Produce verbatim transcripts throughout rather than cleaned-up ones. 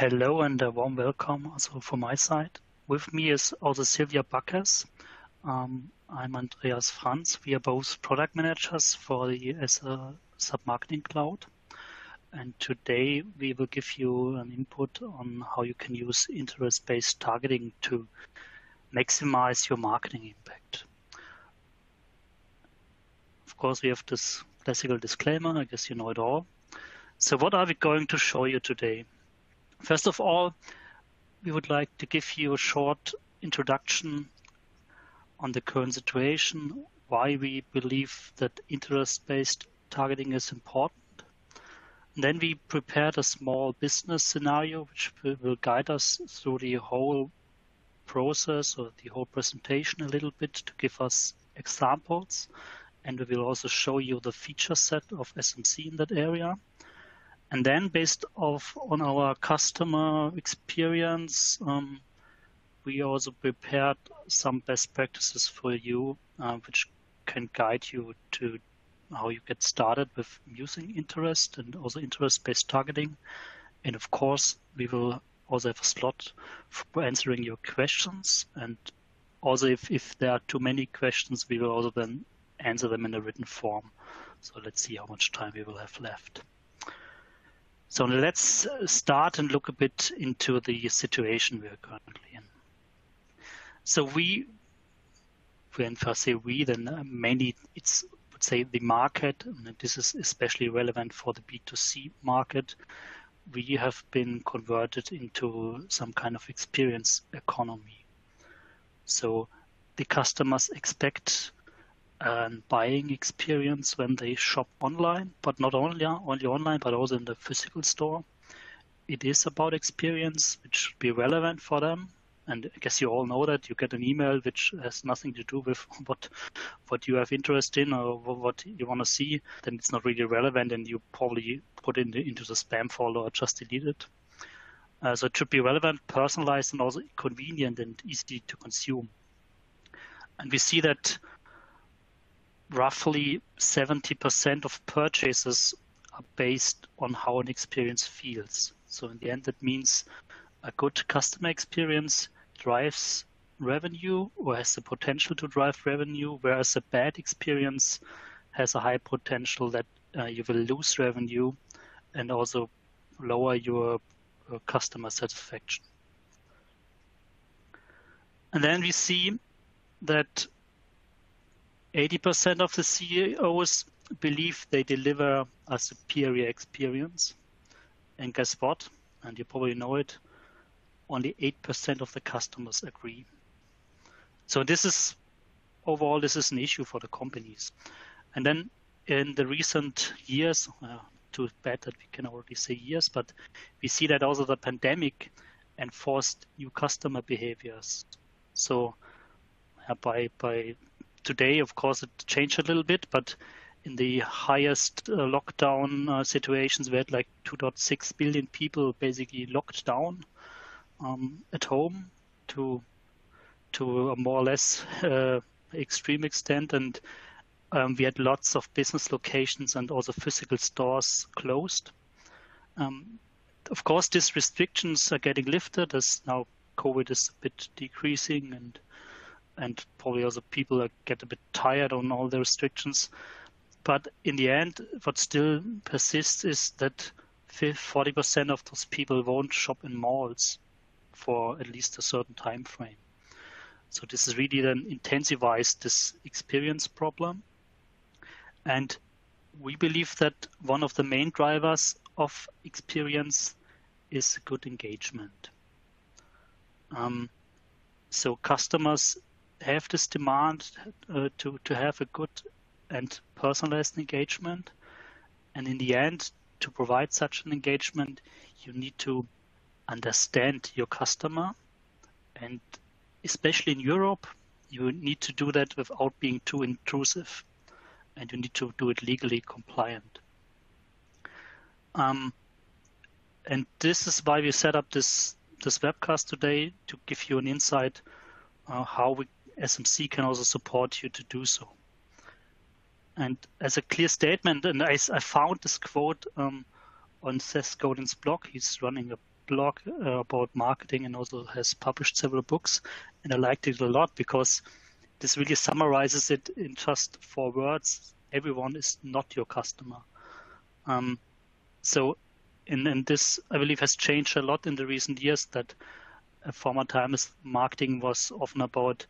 Hello and a warm welcome also from my side. With me is also Silvia Buckers. Um, I'm Andreas Franz. We are both product managers for the S A P Marketing Cloud. And today we will give you an input on how you can use interest-based targeting to maximize your marketing impact. Of course, we have this classical disclaimer. I guess you know it all. So what are we going to show you today? First of all, we would like to give you a short introduction on the current situation, why we believe that interest-based targeting is important. And then we prepared a small business scenario, which will guide us through the whole process or the whole presentation a little bit to give us examples. And we will also show you the feature set of S M C in that area. And then based off on our customer experience, um, we also prepared some best practices for you, uh, which can guide you to how you get started with using interest and also interest-based targeting. And of course, we will also have a slot for answering your questions. And also if, if there are too many questions, we will also then answer them in a written form. So let's see how much time we will have left. So let's start and look a bit into the situation we are currently in. So we, when I say we, then mainly it's, I would say, the market, and this is especially relevant for the B two C market. We have been converted into some kind of experience economy. So the customers expect and buying experience when they shop online, but not only, only online, but also in the physical store. It is about experience, which should be relevant for them. And I guess you all know that you get an email which has nothing to do with what what you have interest in or what you want to see, then it's not really relevant and you probably put it in the, into the spam folder or just delete it. Uh, so it should be relevant, personalized, and also convenient and easy to consume. And we see that roughly seventy percent of purchases are based on how an experience feels. So in the end, that means a good customer experience drives revenue or has the potential to drive revenue, whereas a bad experience has a high potential that uh, you will lose revenue and also lower your uh, customer satisfaction. And then we see that eighty percent of the C E Os believe they deliver a superior experience. And guess what? And you probably know it, only eight percent of the customers agree. So this is, overall, this is an issue for the companies. And then in the recent years, uh, too bad that we can already say years, but we see that also the pandemic enforced new customer behaviors. So uh, by, by today, of course, it changed a little bit, but in the highest uh, lockdown uh, situations, we had like two point six billion people basically locked down um, at home to to a more or less uh, extreme extent. And um, we had lots of business locations and also physical stores closed. Um, of course, these restrictions are getting lifted as now COVID is a bit decreasing and and probably also people get a bit tired on all the restrictions. But in the end, what still persists is that forty percent of those people won't shop in malls for at least a certain time frame. So this is really then intensifies this experience problem. And we believe that one of the main drivers of experience is good engagement. Um, so customers have this demand uh, to, to have a good and personalized engagement. And in the end, to provide such an engagement, you need to understand your customer. And especially in Europe, you need to do that without being too intrusive. And you need to do it legally compliant. Um, and this is why we set up this, this webcast today, to give you an insight uh, how we S M C can also support you to do so. And as a clear statement, and I, I found this quote um, on Seth Godin's blog. He's running a blog uh, about marketing and also has published several books. And I liked it a lot because this really summarizes it in just four words. Everyone is not your customer. Um, so, and, and this, I believe, has changed a lot in the recent years, that uh, former times marketing was often about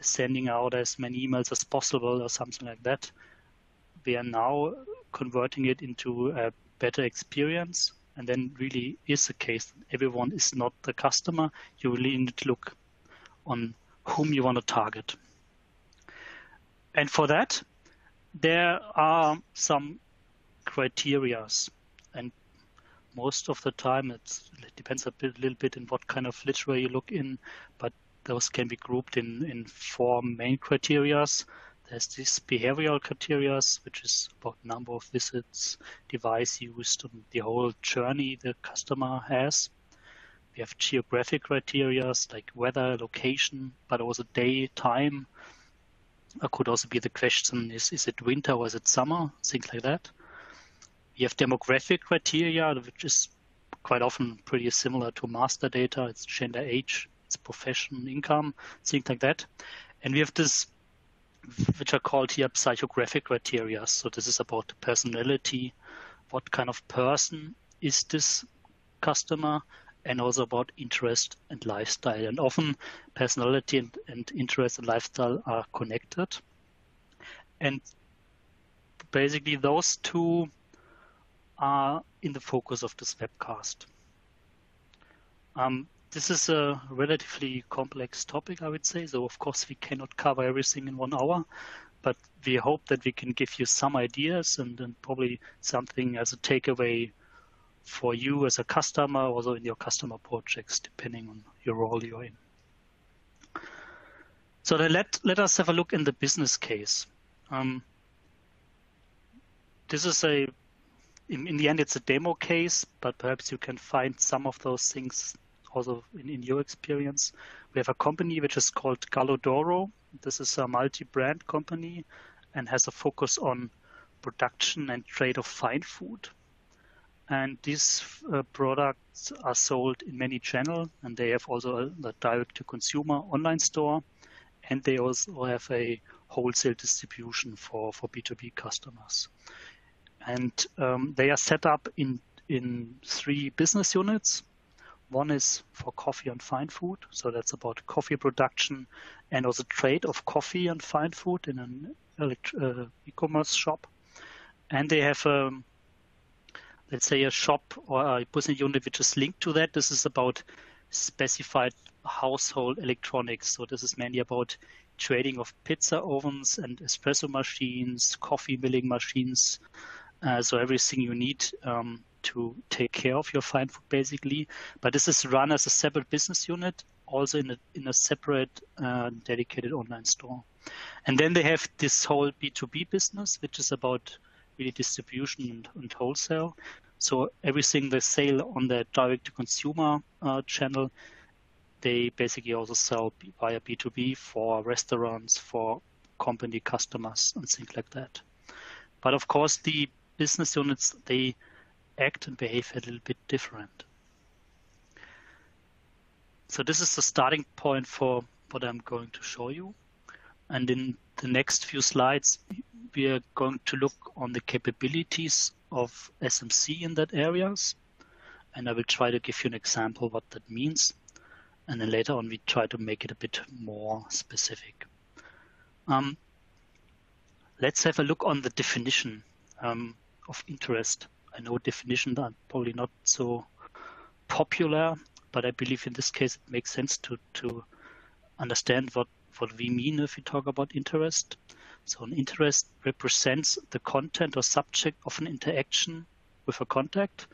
sending out as many emails as possible or something like that. We are now converting it into a better experience, and then really is the case. Everyone is not the customer. You really need to look on whom you want to target. And for that, there are some criterias, and most of the time it's, it depends a bit, little bit in what kind of literature you look in, but those can be grouped in, in four main criterias. There's this behavioral criteria, which is about number of visits, device used, and the whole journey the customer has. We have geographic criteria like weather, location, but also day, time. It could also be the question, is, is it winter or is it summer? Things like that. We have demographic criteria, which is quite often pretty similar to master data. It's gender, age, it's profession, income, things like that. And we have this, which are called here psychographic criteria. So this is about the personality. What kind of person is this customer? And also about interest and lifestyle. And often personality and, and interest and lifestyle are connected. And basically those two are in the focus of this webcast. Um, this is a relatively complex topic, I would say. So of course we cannot cover everything in one hour, but we hope that we can give you some ideas and, and probably something as a takeaway for you as a customer, also in your customer projects, depending on your role you're in. So then let, let us have a look in the business case. Um, this is a, in, in the end, it's a demo case, but perhaps you can find some of those things also in, in your experience. We have a company which is called Gallodoro. This is a multi-brand company and has a focus on production and trade of fine food. And these uh, products are sold in many channels, and they have also a, a direct-to-consumer online store, and they also have a wholesale distribution for, for B two B customers. And um, they are set up in, in three business units. One is for coffee and fine food, so that's about coffee production and also trade of coffee and fine food in an uh, e-commerce shop. And they have a um, let's say a shop or a business unit which is linked to that. This is about specified household electronics. So this is mainly about trading of pizza ovens and espresso machines, coffee milling machines. Uh, so everything you need um, to take care of your fine food, basically. But this is run as a separate business unit, also in a, in a separate uh, dedicated online store. And then they have this whole B two B business, which is about really distribution and, and wholesale. So everything they sell on their direct-to-consumer uh, channel, they basically also sell via B two B for restaurants, for company customers, and things like that. But of course, the business units, they act and behave a little bit different. So this is the starting point for what I'm going to show you. And in the next few slides, we are going to look on the capabilities of S M C in that areas, and I will try to give you an example what that means, and then later on we try to make it a bit more specific. Um, let's have a look on the definition um, of interest. I know definitions are probably not so popular, but I believe in this case it makes sense to to understand what what we mean if we talk about interest. So an interest represents the content or subject of an interaction with a contact,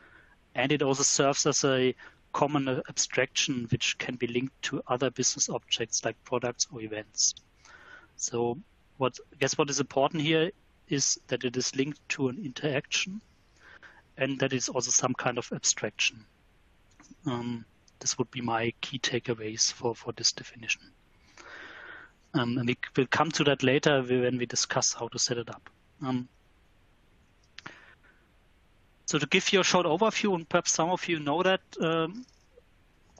and it also serves as a common abstraction which can be linked to other business objects like products or events. So what, I guess what is important here is that it is linked to an interaction and that is also some kind of abstraction. Um, this would be my key takeaways for, for this definition. Um, and we will come to that later when we discuss how to set it up. Um, so to give you a short overview, and perhaps some of you know that um,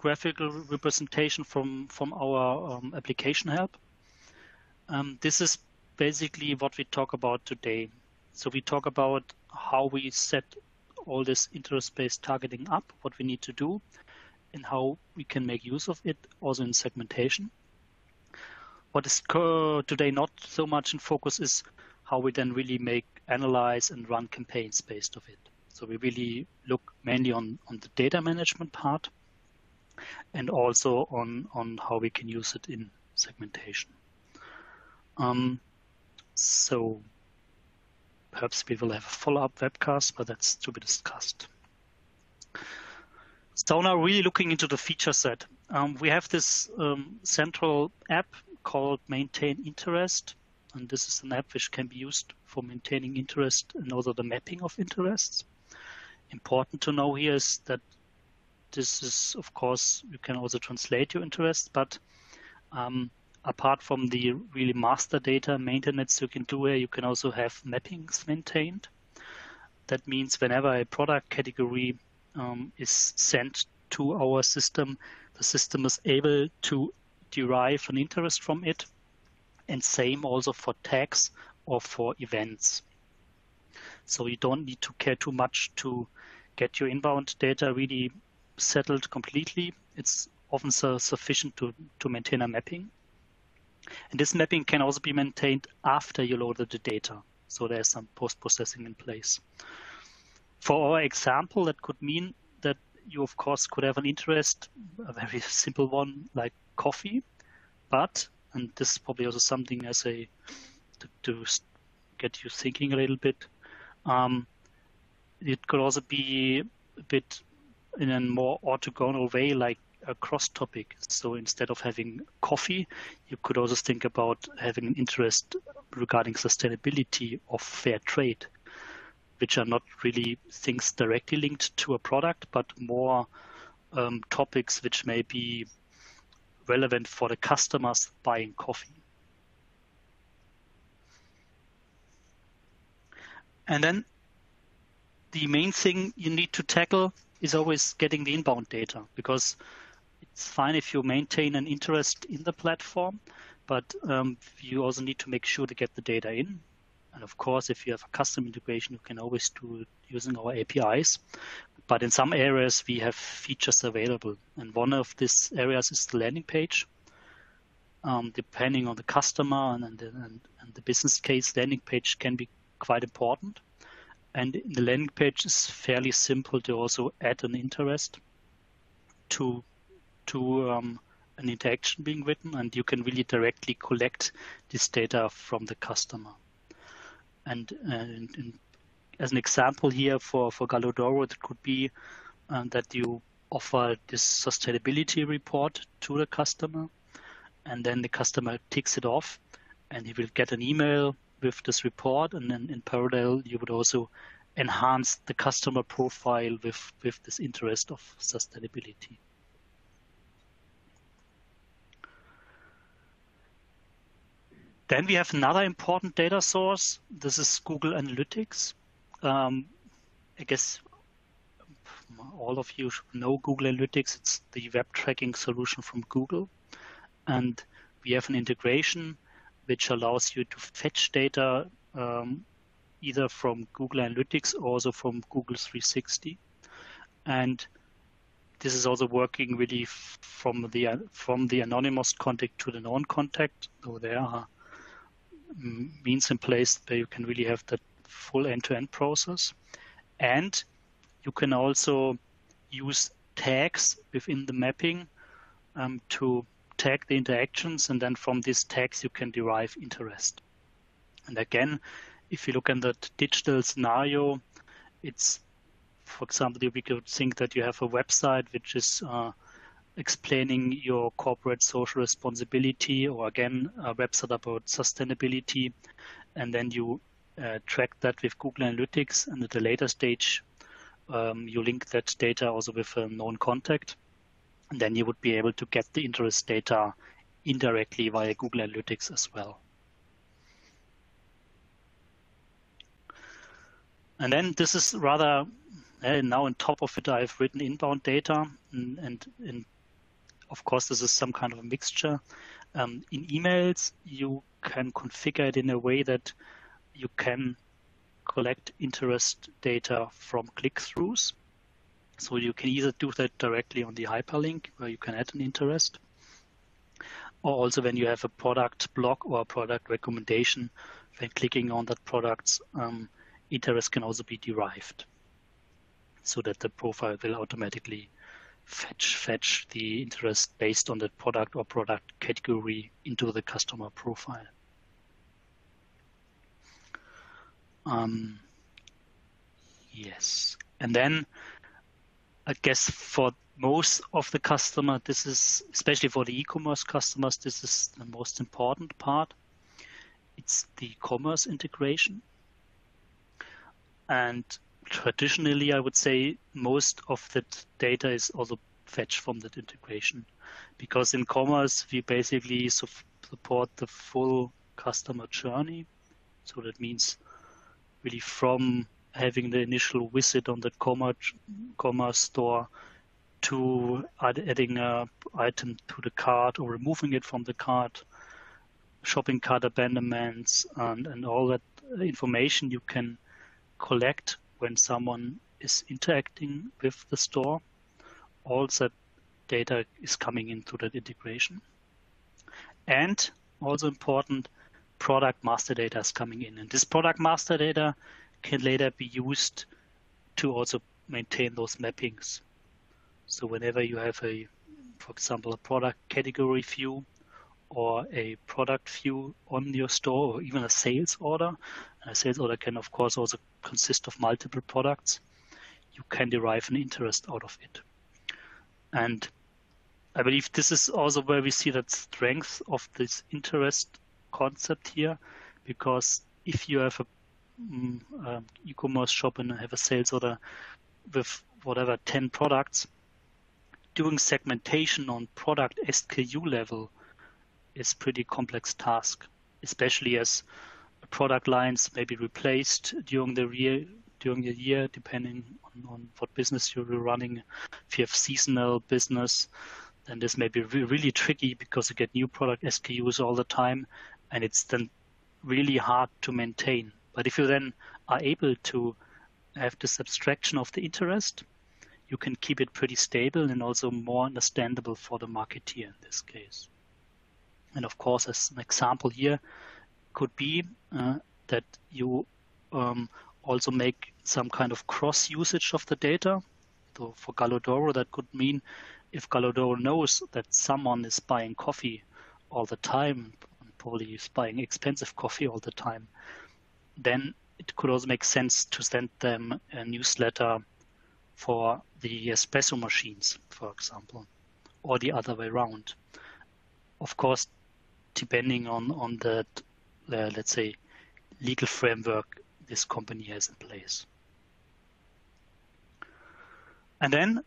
graphical representation from, from our um, application help. Um, this is basically what we talk about today. So we talk about how we set all this interest-based targeting up, what we need to do, and how we can make use of it also in segmentation. What is today not so much in focus is how we then really make, analyze, and run campaigns based off it. So we really look mainly on, on the data management part and also on, on how we can use it in segmentation. Um, so perhaps we will have a follow-up webcast, but that's to be discussed. So now really looking into the feature set. Um, we have this um, central app called Maintain Interest, and this is an app which can be used for maintaining interest and also the mapping of interests. Important to know here is that this is, of course, you can also translate your interests, but um, apart from the really master data maintenance you can do here, you can also have mappings maintained. That means whenever a product category um, is sent to our system, the system is able to derive an interest from it, and same also for tags or for events. So you don't need to care too much to get your inbound data really settled completely. It's often so sufficient to, to maintain a mapping. And this mapping can also be maintained after you loaded the data. So there's some post-processing in place. For our example, that could mean that you, of course, could have an interest, a very simple one, like coffee, but, and this is probably also something as a to, to get you thinking a little bit, um, it could also be a bit in a more orthogonal way, like a cross topic. So instead of having coffee, you could also think about having an interest regarding sustainability or fair trade, which are not really things directly linked to a product, but more um, topics which may be relevant for the customers buying coffee. And then the main thing you need to tackle is always getting the inbound data, because it's fine if you maintain an interest in the platform, but um, you also need to make sure to get the data in. And of course, if you have a custom integration, you can always do it using our A P Is. But in some areas, we have features available. And one of these areas is the landing page. Um, depending on the customer and, and, and, and the business case, landing page can be quite important. And the landing page is fairly simple to also add an interest to, to um, an interaction being written. And you can really directly collect this data from the customer. And, and, and as an example here for, for Gallodoro, it could be um, that you offer this sustainability report to the customer, and then the customer ticks it off, and he will get an email with this report. And then in parallel, you would also enhance the customer profile with, with this interest of sustainability. Then we have another important data source. This is Google Analytics. Um, I guess all of you should know Google Analytics. It's the web tracking solution from Google. And we have an integration which allows you to fetch data um, either from Google Analytics or also from Google three sixty. And this is also working really from the, from the anonymous contact to the known contact. So there are means in place where you can really have that full end-to-end process. And you can also use tags within the mapping um, to tag the interactions, and then from these tags you can derive interest. And again, if you look at the digital scenario, it's, for example, we could think that you have a website which is uh, explaining your corporate social responsibility, or again, a website about sustainability. And then you uh, track that with Google Analytics. And at a later stage, um, you link that data also with a known contact. And then you would be able to get the interest data indirectly via Google Analytics as well. And then this is rather, and now on top of it, I've written inbound data. And, and, and of course, this is some kind of a mixture. Um, in emails, you can configure it in a way that you can collect interest data from click-throughs. So you can either do that directly on the hyperlink, where you can add an interest, or also when you have a product blog or a product recommendation, when clicking on that product's um, interest can also be derived, so that the profile will automatically fetch fetch the interest based on the product or product category into the customer profile. Um, yes, and then I guess for most of the customer, this is, especially for the e-commerce customers, this is the most important part. It's the commerce integration. And traditionally, I would say most of the data is also fetched from that integration, because in commerce, we basically support the full customer journey. So that means really from having the initial visit on the commerce, commerce store to adding an item to the cart or removing it from the cart, shopping cart abandonments, and, and all that information you can collect when someone is interacting with the store. All that data is coming into that integration. And also important, product master data is coming in. And this product master data can later be used to also maintain those mappings. So whenever you have a, for example, a product category view or a product view on your store, or even a sales order, and a sales order can of course also consist of multiple products, you can derive an interest out of it. And I believe this is also where we see that strength of this interest concept here, because if you have a Uh, e-commerce shop and have a sales order with whatever ten products, doing segmentation on product S K U level is pretty complex task, especially as product lines may be replaced during the year, during the year depending on, on what business you're running. If you have seasonal business, then this may be re really tricky, because you get new product S K Us all the time, and it's then really hard to maintain. But if you then are able to have this abstraction of the interest, you can keep it pretty stable and also more understandable for the marketeer in this case. And of course, as an example here, could be uh, that you um, also make some kind of cross usage of the data. So for Gallodoro, that could mean if Gallodoro knows that someone is buying coffee all the time, and probably is buying expensive coffee all the time, then it could also make sense to send them a newsletter for the espresso machines, for example, or the other way around. Of course, depending on, on the, uh, let's say, legal framework this company has in place. And then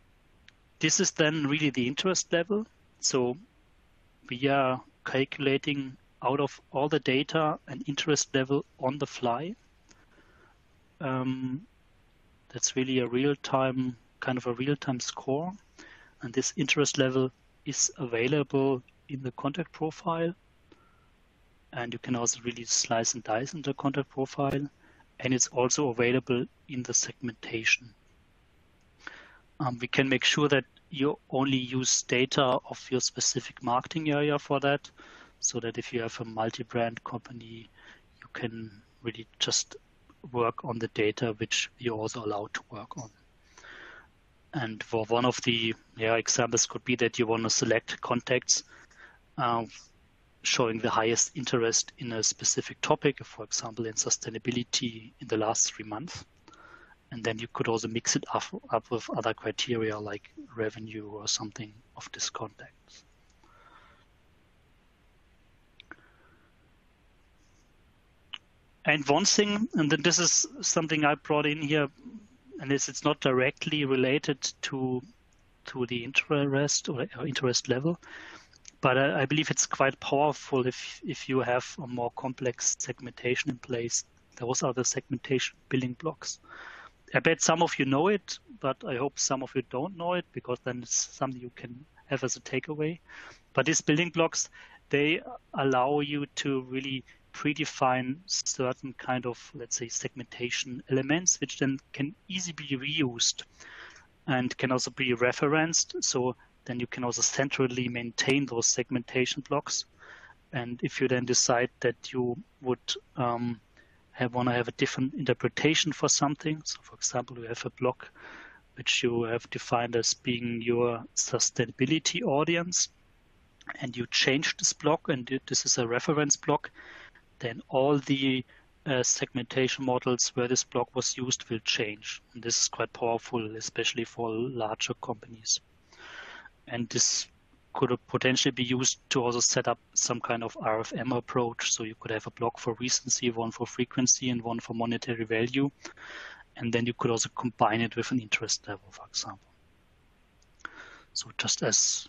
this is then really the interest level. So we are calculating out of all the data and interest level on the fly. Um, that's really a real-time, kind of a real-time score. And this interest level is available in the contact profile. And you can also really slice and dice in the contact profile. And it's also available in the segmentation. Um, we can make sure that you only use data of your specific marketing area for that, so that if you have a multi-brand company, you can really just work on the data which you're also allowed to work on. And for one of the yeah, examples could be that you want to select contacts uh, showing the highest interest in a specific topic, for example, in sustainability in the last three months. And then you could also mix it up, up with other criteria like revenue or something of this contact. And one thing, and then this is something I brought in here, and this, it's not directly related to to the interest or interest level, but I, I believe it's quite powerful if if you have a more complex segmentation in place. Those are the segmentation building blocks. I bet some of you know it, but I hope some of you don't know it, because then it's something you can have as a takeaway. But these building blocks, they allow you to really predefine certain kind of, let's say, segmentation elements, which then can easily be reused and can also be referenced. So then you can also centrally maintain those segmentation blocks. And if you then decide that you would um, have, want to have a different interpretation for something, so for example, you have a block which you have defined as being your sustainability audience, and you change this block, and this is a reference block, then all the uh, segmentation models where this block was used will change. And this is quite powerful, especially for larger companies. And this could potentially be used to also set up some kind of R F M approach. So you could have a block for recency, one for frequency, and one for monetary value. And then you could also combine it with an interest level, for example. So just as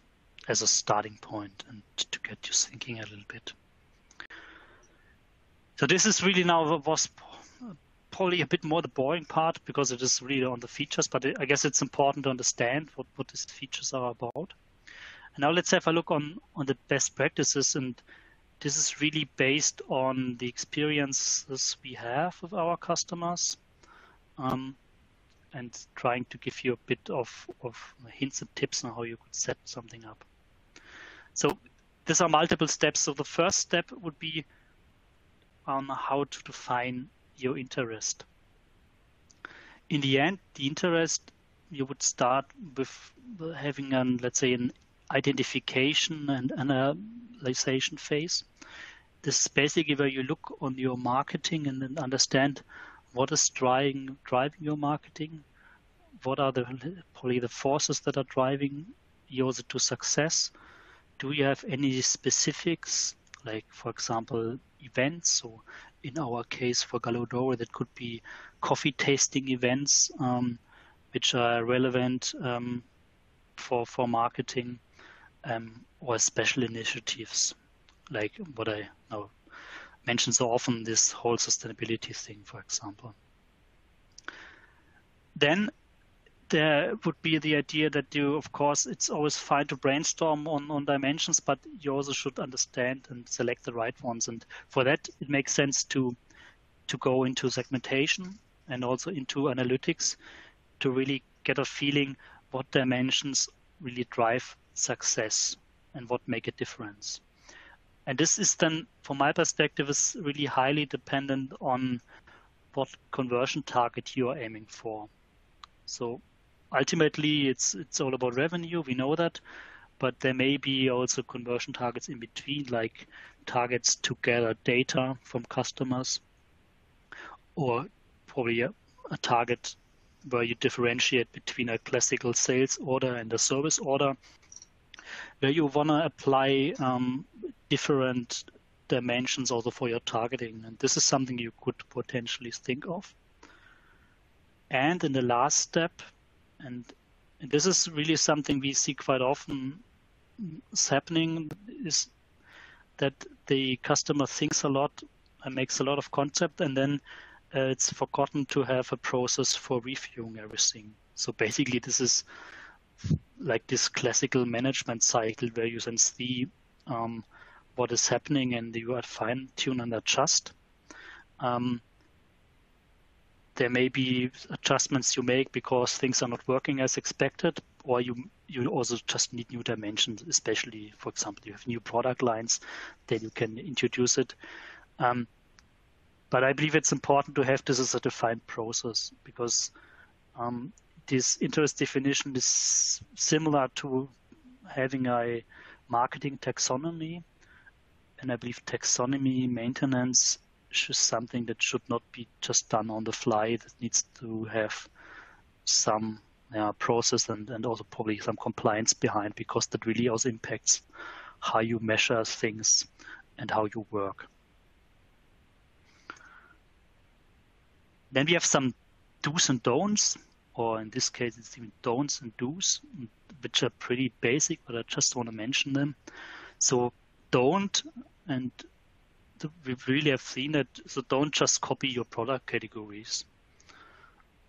as a starting point and to get you thinking a little bit. So this is really now was probably a bit more the boring part because it is really on the features, but I guess it's important to understand what, what these features are about. And now let's have a look on, on the best practices. And this is really based on the experiences we have with our customers. Um, and trying to give you a bit of, of hints and tips on how you could set something up. So these are multiple steps. So the first step would be on how to define your interest. In the end, the interest, you would start with having an, let's say, an identification and analyzation phase. This is basically where you look on your marketing and then understand what is driving, driving your marketing? What are the probably the forces that are driving you also to success? Do you have any specifics, like for example, events? So in our case for Gallodoro, that could be coffee tasting events, um, which are relevant um, for for marketing, um, or special initiatives, like what I know. mentioned so often, this whole sustainability thing, for example. Then there would be the idea that you, of course, it's always fine to brainstorm on, on dimensions, but you also should understand and select the right ones. And for that, it makes sense to to go into segmentation and also into analytics to really get a feeling what dimensions really drive success and what make a difference. And this is then, from my perspective, is really highly dependent on what conversion target you are aiming for. So ultimately, it's it's all about revenue. We know that. But there may be also conversion targets in between, like targets to gather data from customers, or probably a, a target where you differentiate between a classical sales order and a service order, where you want to apply um, different dimensions also for your targeting. And this is something you could potentially think of. And in the last step, and this is really something we see quite often is happening, is that the customer thinks a lot and makes a lot of concept, and then uh, it's forgotten to have a process for reviewing everything. So basically this is like this classical management cycle where you then see um, what is happening and you are fine tune and adjust. Um, there may be adjustments you make because things are not working as expected, or you, you also just need new dimensions, especially, for example, you have new product lines, then you can introduce it. Um, but I believe it's important to have this as a defined process because um, this interest definition is similar to having a marketing taxonomy. And I believe taxonomy maintenance is something that should not be just done on the fly. It needs to have some uh, process and, and also probably some compliance behind, because that really also impacts how you measure things and how you work. Then we have some do's and don'ts, or in this case, it's even don'ts and do's, which are pretty basic, but I just want to mention them. So don't, and we really have seen that, so don't just copy your product categories.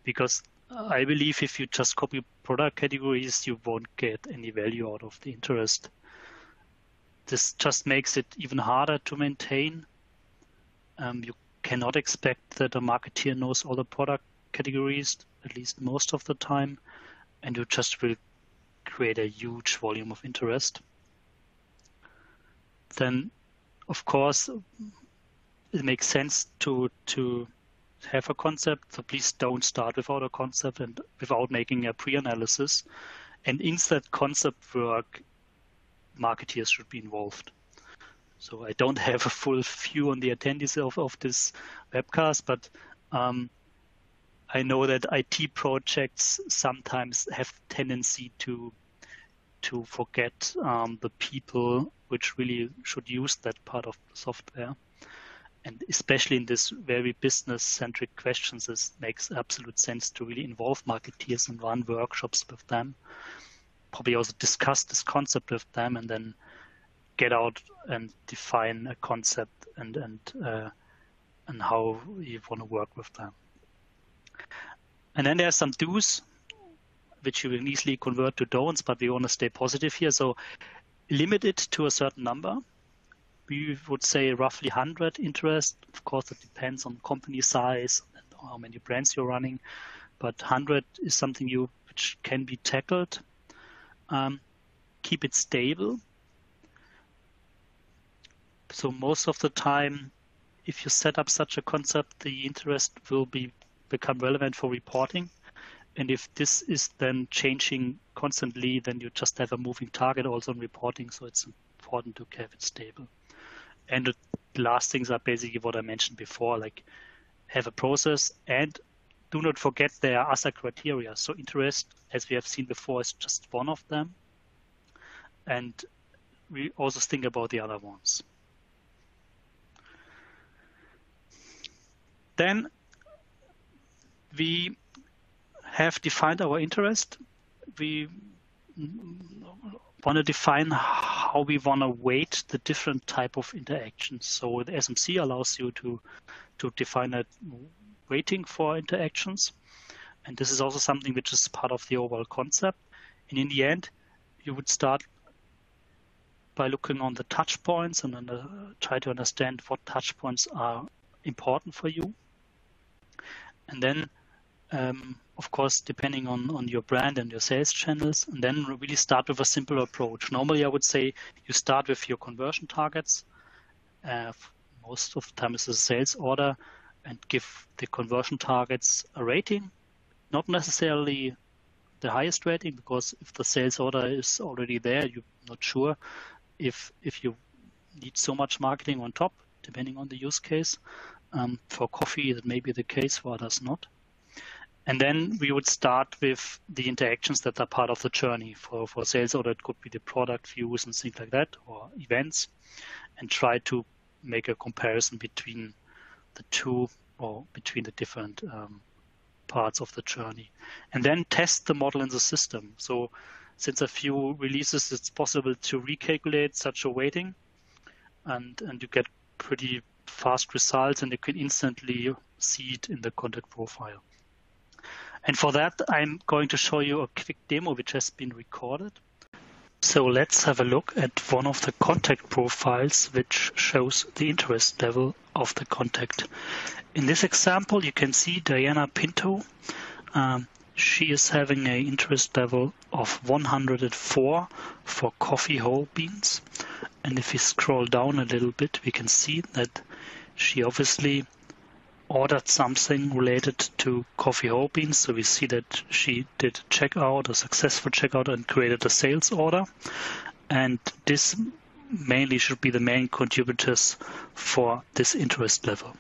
Because I believe if you just copy product categories, you won't get any value out of the interest. This just makes it even harder to maintain. Um, you cannot expect that a marketeer knows all the product categories, at least most of the time, and you just will create a huge volume of interest. Then, of course, it makes sense to to have a concept, so please don't start without a concept and without making a pre-analysis. And in that concept work, marketeers should be involved. So I don't have a full view on the attendees of, of this webcast, but um, I know that I T projects sometimes have tendency to to forget um, the people which really should use that part of the software. And especially in this very business-centric questions, it makes absolute sense to really involve marketeers and run workshops with them. Probably also discuss this concept with them and then get out and define a concept and, and, uh, and how you want to work with them. And then there are some do's, which you will easily convert to don'ts, but we want to stay positive here. So limit it to a certain number. We would say roughly one hundred interest. Of course, it depends on company size and how many brands you're running, but one hundred is something you which can be tackled. Um, keep it stable. So most of the time, if you set up such a concept, the interest will be become relevant for reporting. And if this is then changing constantly, then you just have a moving target also on reporting. So it's important to have it stable. And the last things are basically what I mentioned before, like have a process, and do not forget there are other criteria. So interest, as we have seen before, is just one of them. And we also think about the other ones. Then we have defined our interest. We want to define how we want to weight the different type of interactions. So the S M C allows you to to define a weighting for interactions, and this is also something which is part of the overall concept. And in the end, you would start by looking on the touch points and then uh, try to understand what touch points are important for you. And then um, of course, depending on, on your brand and your sales channels, and then really start with a simple approach. Normally, I would say you start with your conversion targets. Uh, most of the time it's a sales order, and give the conversion targets a rating, not necessarily the highest rating, because if the sales order is already there, you're not sure if, if you need so much marketing on top, depending on the use case. Um, for coffee, that may be the case, for others not. And then we would start with the interactions that are part of the journey. For, for sales order, it could be the product views and things like that, or events, and try to make a comparison between the two or between the different um, parts of the journey. And then test the model in the system. So since a few releases, it's possible to recalculate such a weighting, and, and you get pretty fast results, and you can instantly see it in the contact profile. And for that, I'm going to show you a quick demo which has been recorded. So let's have a look at one of the contact profiles which shows the interest level of the contact. In this example, you can see Diana Pinto. Um, she is having an interest level of one hundred four for coffee whole beans. And if we scroll down a little bit, we can see that she obviously ordered something related to coffee whole beans. So we see that she did a checkout, a successful checkout, and created a sales order. And this mainly should be the main contributors for this interest level.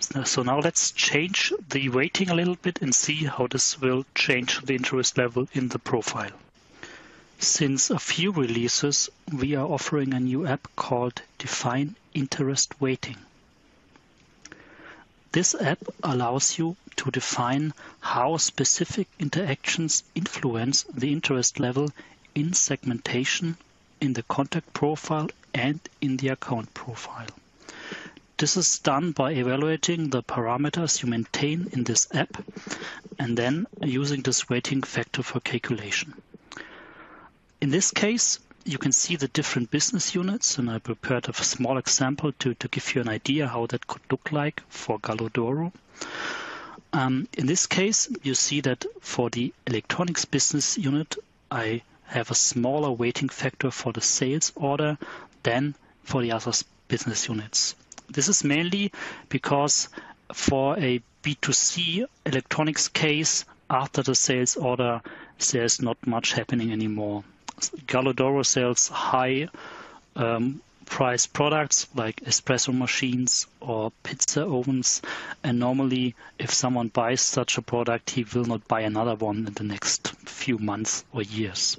So now let's change the weighting a little bit and see how this will change the interest level in the profile. Since a few releases, we are offering a new app called Define Interest Weighting. This app allows you to define how specific interactions influence the interest level in segmentation, in the contact profile, and in the account profile. This is done by evaluating the parameters you maintain in this app and then using this weighting factor for calculation. In this case, you can see the different business units, and I prepared a small example to, to give you an idea how that could look like for Gallodoro. Um, in this case, you see that for the electronics business unit, I have a smaller weighting factor for the sales order than for the other business units. This is mainly because for a B two C electronics case, after the sales order, there's not much happening anymore. Gallodoro sells high um, price products like espresso machines or pizza ovens, and normally if someone buys such a product, he will not buy another one in the next few months or years.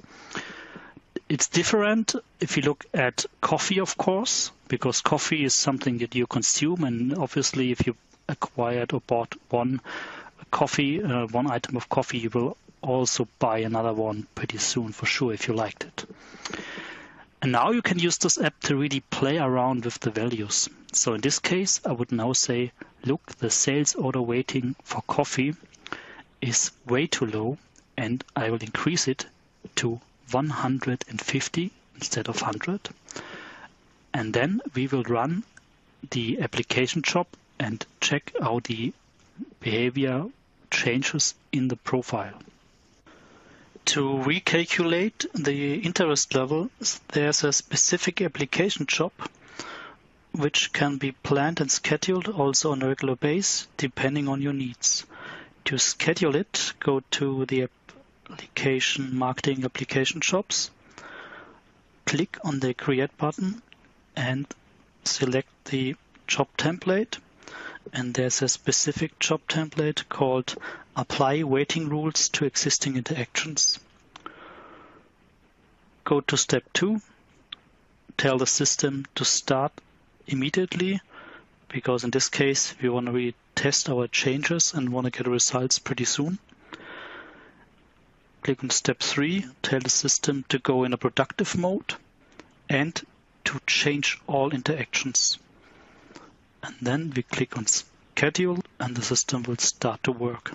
It's different if you look at coffee, of course, because coffee is something that you consume, and obviously if you acquired or bought one coffee, uh, one item of coffee, you will also buy another one pretty soon for sure if you liked it. And now you can use this app to really play around with the values. So in this case, I would now say, look, the sales order weighting for coffee is way too low, and I will increase it to one hundred fifty instead of one hundred. And then we will run the application job and check how the behavior changes in the profile. To recalculate the interest level, there's a specific application job which can be planned and scheduled also on a regular basis depending on your needs. To schedule it, go to the application marketing application jobs, click on the create button and select the job template. And there's a specific job template called Apply Weighting Rules to Existing Interactions. Go to step two. Tell the system to start immediately, because in this case we want to really test our changes and want to get results pretty soon. Click on step three. Tell the system to go in a productive mode and to change all interactions. And then we click on schedule and the system will start to work.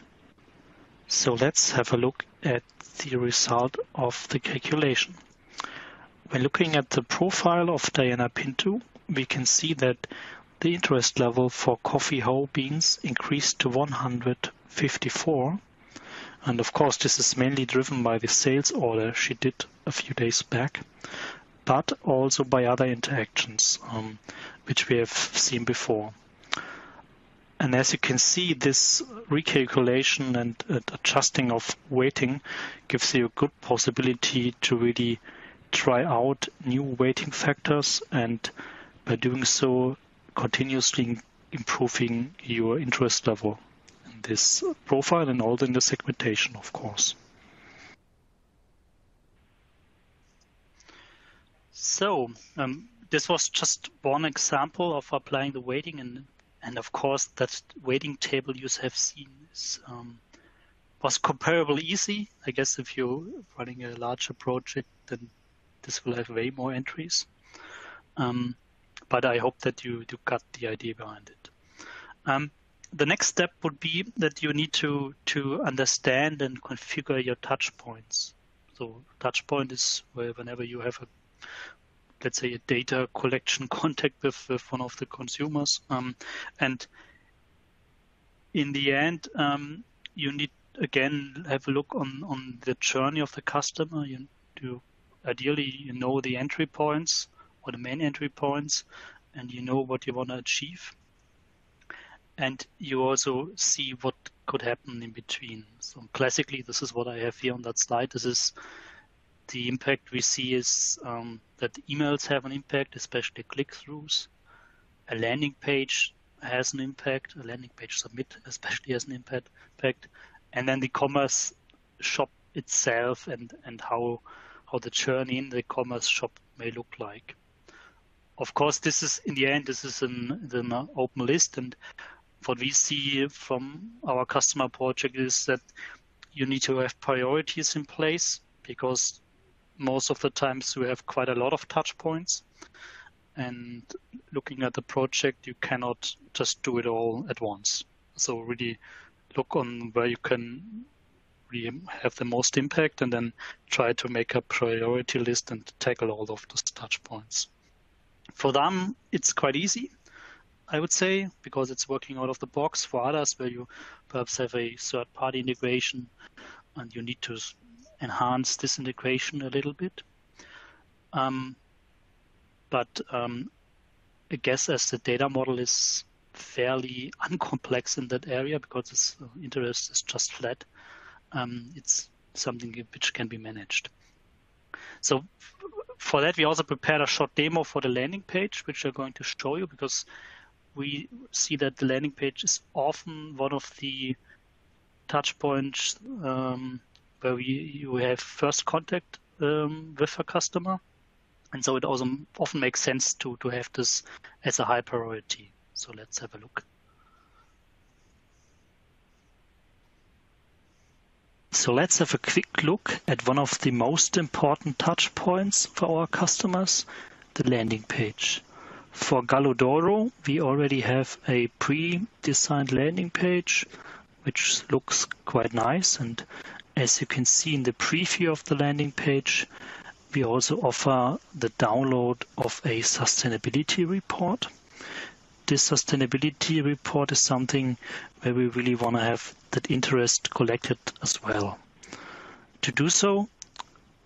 So let's have a look at the result of the calculation. When looking at the profile of Diana Pinto, we can see that the interest level for coffee hoe beans increased to one hundred fifty-four. And of course, this is mainly driven by the sales order she did a few days back, but also by other interactions, um, which we have seen before. And as you can see, this recalculation and uh, adjusting of weighting gives you a good possibility to really try out new weighting factors, and by doing so, continuously improving your interest level in this profile and also in the segmentation, of course. So um, this was just one example of applying the weighting, and and of course that weighting table you have seen is, um, was comparably easy. I guess if you're running a larger project, then this will have way more entries. Um, but I hope that you, you got the idea behind it. Um, the next step would be that you need to to understand and configure your touch points. So touch point is where whenever you have a let's say a data collection contact with, with one of the consumers. Um, and in the end, um, you need, again, have a look on, on the journey of the customer. You do, ideally, you know the entry points or the main entry points, and you know what you want to achieve. And you also see what could happen in between. So classically, this is what I have here on that slide. This is the impact we see is um, that emails have an impact, especially click-throughs. A landing page has an impact, a landing page submit especially has an impact, impact. And then the commerce shop itself and, and how, how the journey in the commerce shop may look like. Of course, this is, in the end, this is an, an open list, and what we see from our customer project is that you need to have priorities in place, because most of the times we have quite a lot of touch points, and looking at the project, you cannot just do it all at once. So really look on where you can really have the most impact, and then try to make a priority list and tackle all of those touch points. For them, it's quite easy, I would say, because it's working out of the box. For others, where you perhaps have a third-party integration and you need to enhance this integration a little bit. Um, but um, I guess as the data model is fairly uncomplex in that area, because its interest is just flat, um, it's something which can be managed. So for that, we also prepared a short demo for the landing page, which I'm going to show you, because we see that the landing page is often one of the touch points um, where we, you have first contact um, with a customer. And so it also often makes sense to, to have this as a high priority. So let's have a look. So let's have a quick look at one of the most important touch points for our customers, the landing page. For Gallodoro, we already have a pre-designed landing page, which looks quite nice. And as you can see in the preview of the landing page, we also offer the download of a sustainability report. This sustainability report is something where we really want to have that interest collected as well. To do so,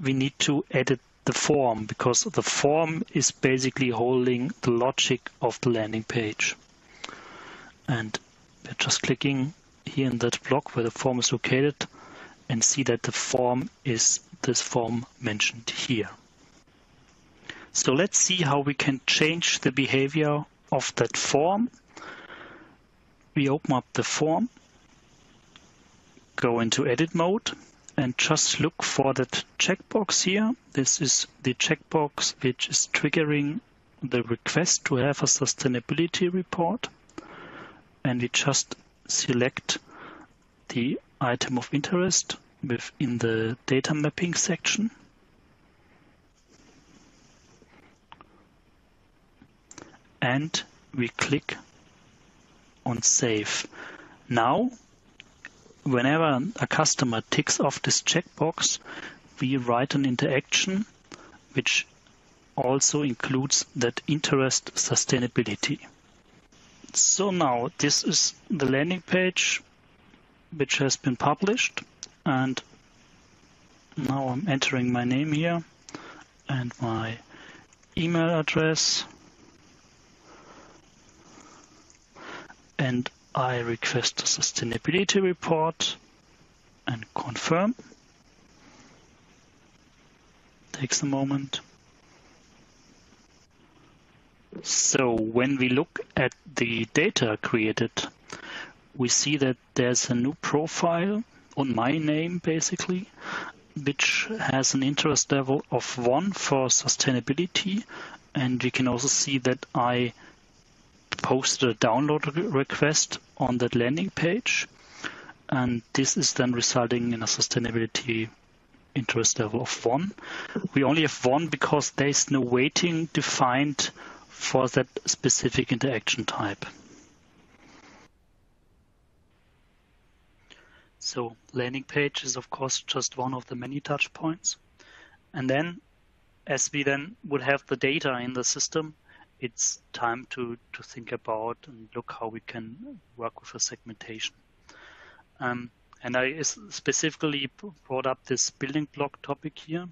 we need to edit the form, because the form is basically holding the logic of the landing page. And we're just clicking here in that block where the form is located, and see that the form is this form mentioned here. So let's see how we can change the behavior of that form. We open up the form, go into edit mode, and just look for that checkbox here. This is the checkbox which is triggering the request to have a sustainability report. And we just select the item of interest within the data mapping section. And we click on save. Now, whenever a customer ticks off this checkbox, we write an interaction which also includes that interest sustainability. So now this is the landing page which has been published, and now I'm entering my name here and my email address, and I request a sustainability report and confirm. Takes a moment. So when we look at the data created, we see that there's a new profile on my name, basically, which has an interest level of one for sustainability. And we can also see that I posted a download request on that landing page. And this is then resulting in a sustainability interest level of one. We only have one because there's no weighting defined for that specific interaction type. So landing page is, of course, just one of the many touch points. And then as we then would have the data in the system, it's time to, to think about and look how we can work with a segmentation. Um, and I specifically brought up this building block topic here,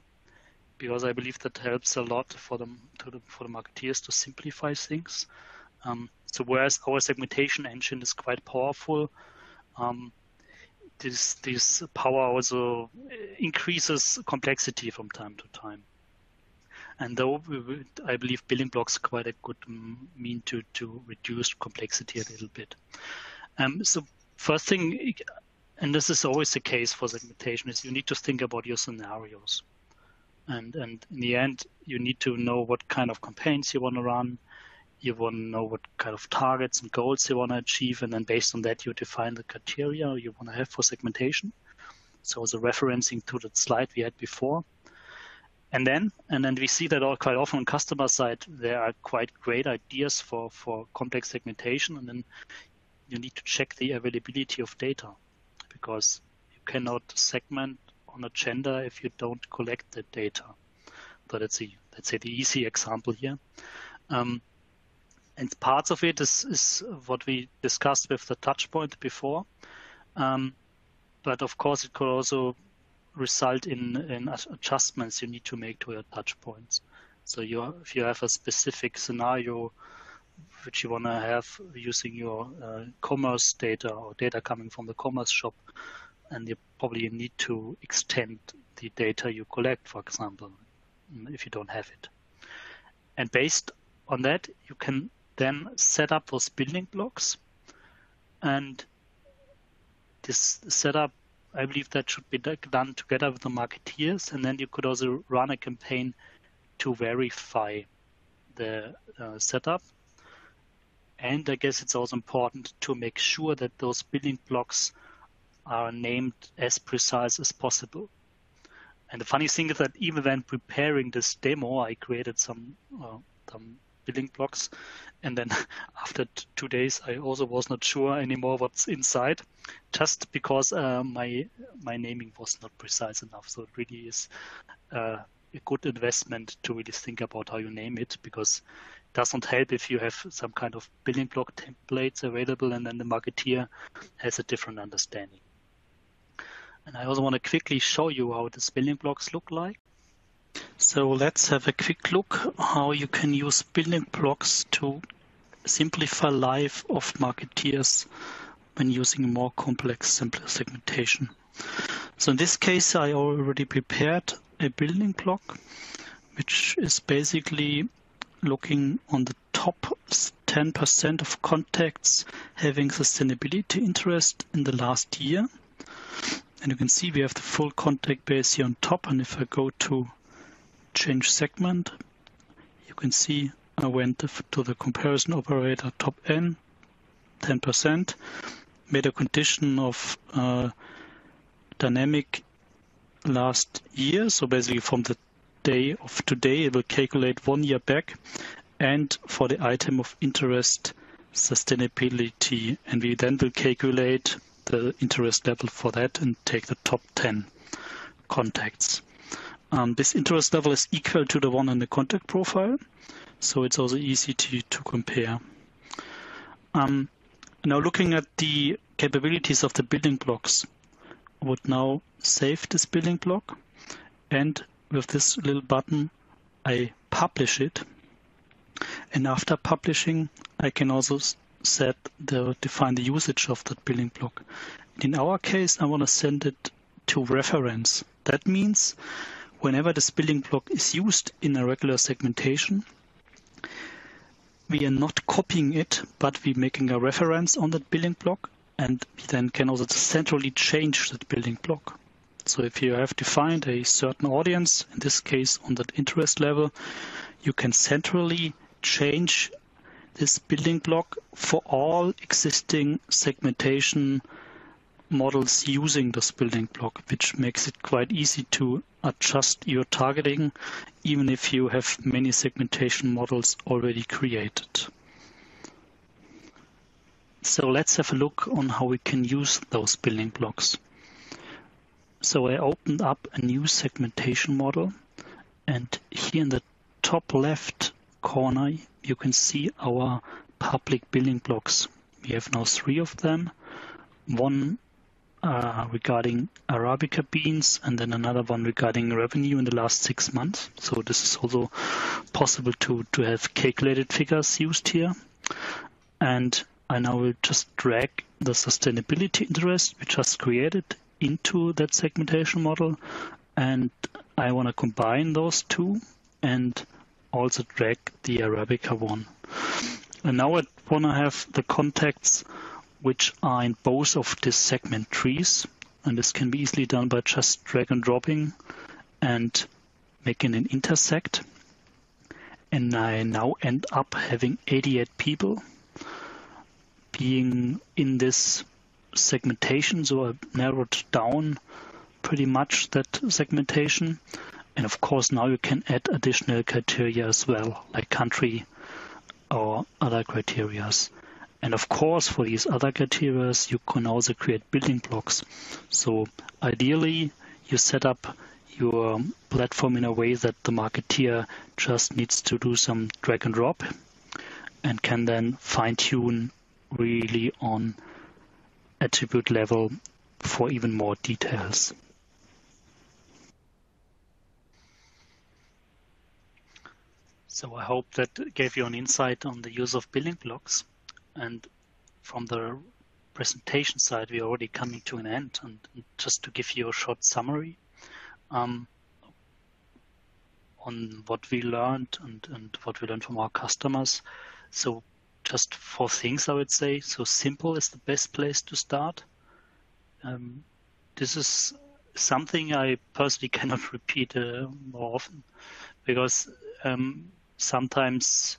because I believe that helps a lot for the, to the, for the marketeers to simplify things. Um, so whereas our segmentation engine is quite powerful, um, This, this power also increases complexity from time to time. And though we would, I believe building blocks quite a good mean to, to reduce complexity a little bit. Um, so first thing, and this is always the case for segmentation, is you need to think about your scenarios. And, and in the end, you need to know what kind of campaigns you want to run. You want to know what kind of targets and goals you want to achieve. And then based on that, you define the criteria you want to have for segmentation. So also referencing to the slide we had before. And then and then we see that all quite often on customer side, there are quite great ideas for, for complex segmentation. And then you need to check the availability of data, because you cannot segment on a gender if you don't collect the data. So that's a, let's say the easy example here. Um, and parts of it is, is what we discussed with the touch point before. Um, but of course, it could also result in, in adjustments you need to make to your touch points. So you, if you have a specific scenario which you want to have using your uh, commerce data or data coming from the commerce shop, and you probably need to extend the data you collect, for example, if you don't have it. And based on that, you can then set up those building blocks. And this setup, I believe that should be done together with the marketeers. And then you could also run a campaign to verify the uh, setup. And I guess it's also important to make sure that those building blocks are named as precise as possible. And the funny thing is that even when preparing this demo, I created some, uh, some building blocks. And then after two days, I also was not sure anymore what's inside, just because uh, my, my naming was not precise enough. So it really is uh, a good investment to really think about how you name it, because doesn't help if you have some kind of building block templates available and then the marketeer has a different understanding. And I also want to quickly show you how these building blocks look like. So let's have a quick look how you can use building blocks to simplify life of marketeers when using more complex simple segmentation. So in this case, I already prepared a building block, which is basically looking on the top ten percent of contacts having sustainability interest in the last year. And you can see we have the full contact base here on top. And if I go to change segment, you can see I went to the comparison operator top N, ten percent, made a condition of uh, dynamic last year. So basically from the day of today, it will calculate one year back, and for the item of interest, sustainability, and we then will calculate the interest level for that and take the top ten contacts. Um, this interest level is equal to the one in the contact profile, so it's also easy to, to compare. Um, now looking at the capabilities of the building blocks, I would now save this building block, and with this little button, I publish it. And after publishing, I can also set the, define the usage of that building block. In our case, I want to send it to reference. That means whenever this building block is used in a regular segmentation, we are not copying it, but we're making a reference on that building block, and we then can also centrally change that building block. So if you have defined a certain audience, in this case on that interest level, you can centrally change this building block for all existing segmentation models using this building block, which makes it quite easy to adjust your targeting, even if you have many segmentation models already created. So let's have a look on how we can use those building blocks. So I opened up a new segmentation model, and here in the top left corner, you can see our public building blocks. We have now three of them, one uh, regarding Arabica beans, and then another one regarding revenue in the last six months. So this is also possible to, to have calculated figures used here. And I now will just drag the sustainability interest we just created into that segmentation model, and I want to combine those two and also drag the Arabica one. And now I want to have the contacts which are in both of these segment trees, and this can be easily done by just drag and dropping and making an intersect. And I now end up having eighty-eight people being in this segmentation, so I narrowed down pretty much that segmentation. And of course, now you can add additional criteria as well, like country or other criteria. And of course, for these other criteria, you can also create building blocks. So ideally, you set up your platform in a way that the marketeer just needs to do some drag and drop and can then fine tune really on attribute level for even more details. So I hope that gave you an insight on the use of building blocks. And from the presentation side, we're already coming to an end. And just to give you a short summary um, on what we learned and, and what we learned from our customers. So just four things, I would say. So simple is the best place to start. Um, this is something I personally cannot repeat uh, more often, because um, sometimes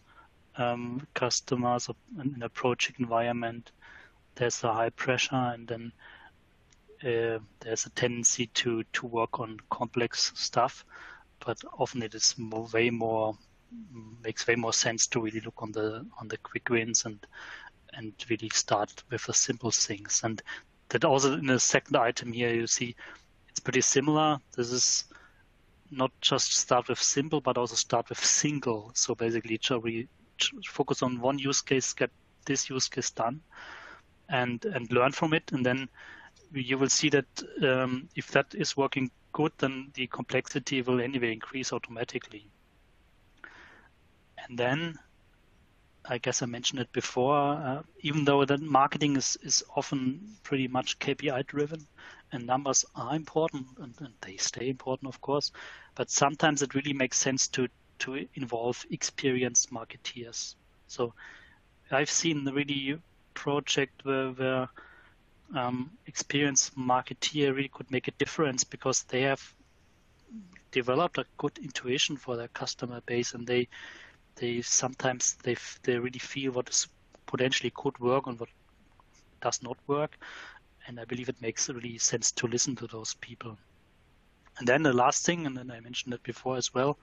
um, customers in a project environment, there's a high pressure, and then uh, there's a tendency to, to work on complex stuff, but often it is more, way more, makes way more sense to really look on the on the quick wins and and really start with the simple things. And that also in the second item here, you see it's pretty similar. This is not just start with simple, but also start with single. So basically, we focus on one use case, get this use case done, and and learn from it. And then you will see that um, if that is working good, then the complexity will anyway increase automatically. And then, I guess I mentioned it before, uh, even though that marketing is, is often pretty much K P I driven, and numbers are important, and, and they stay important, of course, but sometimes it really makes sense to, to involve experienced marketeers. So I've seen the really project where, where um, experienced marketeer really could make a difference, because they have developed a good intuition for their customer base, and they They sometimes they they really feel what is potentially could work and what does not work, and I believe it makes really sense to listen to those people. And then the last thing, and then I mentioned it before as well,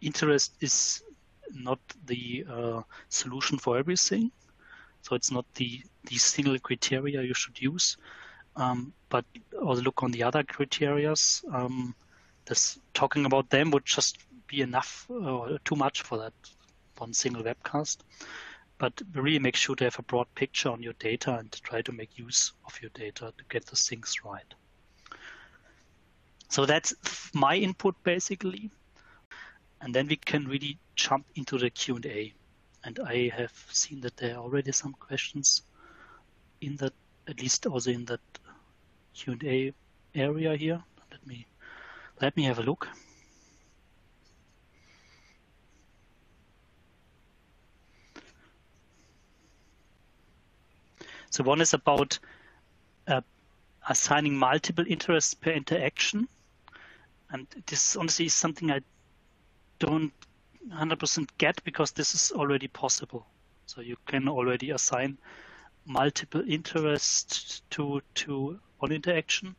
interest is not the uh, solution for everything, so it's not the the single criteria you should use, um, but also look on the other criteria. Um, this talking about them would just be enough or too much for that one single webcast, but really make sure to have a broad picture on your data and try to make use of your data to get the things right. So that's my input basically, and then we can really jump into the Q and A. And I have seen that there are already some questions in that, at least also in that Q and A area here. Let me let me have a look. So one is about uh, assigning multiple interests per interaction, and this honestly is something I don't one hundred percent get, because this is already possible. So you can already assign multiple interests to to one interaction.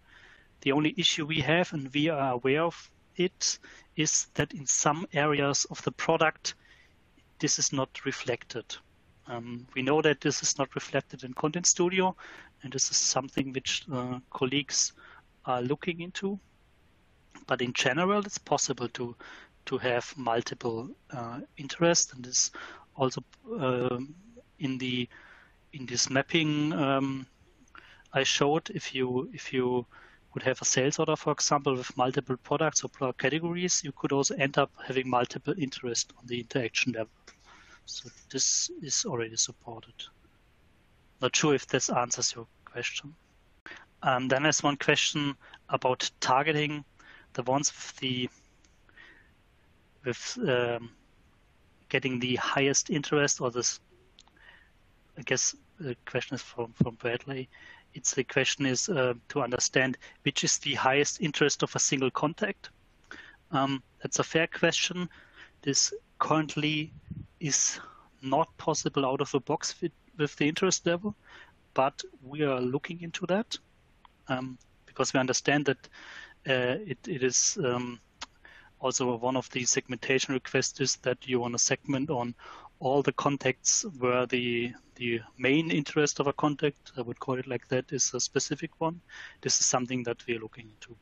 The only issue we have, and we are aware of it, is that in some areas of the product, this is not reflected. Um, we know that this is not reflected in Content Studio, and this is something which uh, colleagues are looking into. But in general, it's possible to to have multiple uh, interests, and this also uh, in the in this mapping um, I showed. If you if you would have a sales order, for example, with multiple products or product categories, you could also end up having multiple interests on the interaction level. So this is already supported. Not sure if this answers your question. Um, then there's one question about targeting. The ones with the with um, getting the highest interest, or this, I guess the question is from from Bradley. It's the question is uh, to understand which is the highest interest of a single contact. Um, that's a fair question. This currently is not possible out of the box with, with the interest level, but we are looking into that um, because we understand that uh, it, it is um, also one of the segmentation requests is that you want to segment on all the contacts where the the main interest of a contact, I would call it like that, is a specific one. This is something that we are looking into.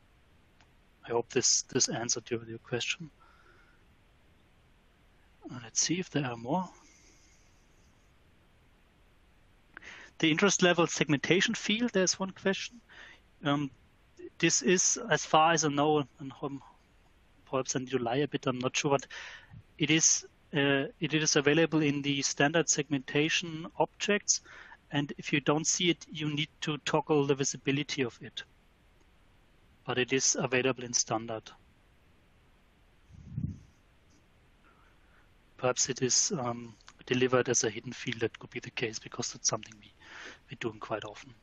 I hope this this answered your, your question. Let's see if there are more. The interest level segmentation field, there's one question. Um, this is, as far as I know, and perhaps and you lie a bit, I'm not sure, but it is uh, it is available in the standard segmentation objects, and if you don't see it, you need to toggle the visibility of it. But it is available in standard. Perhaps it is um, delivered as a hidden field. That could be the case, because it's something we we do quite often.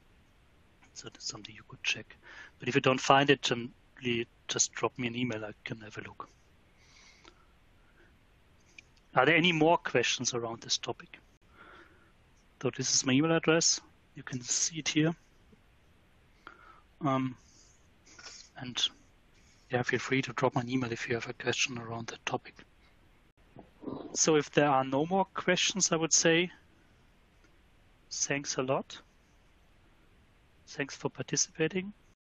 So that's something you could check. But if you don't find it, then really just drop me an email. I can have a look. Are there any more questions around this topic? So this is my email address. You can see it here. Um, and yeah, feel free to drop me an email if you have a question around that topic. So if there are no more questions, I would say thanks a lot. Thanks for participating.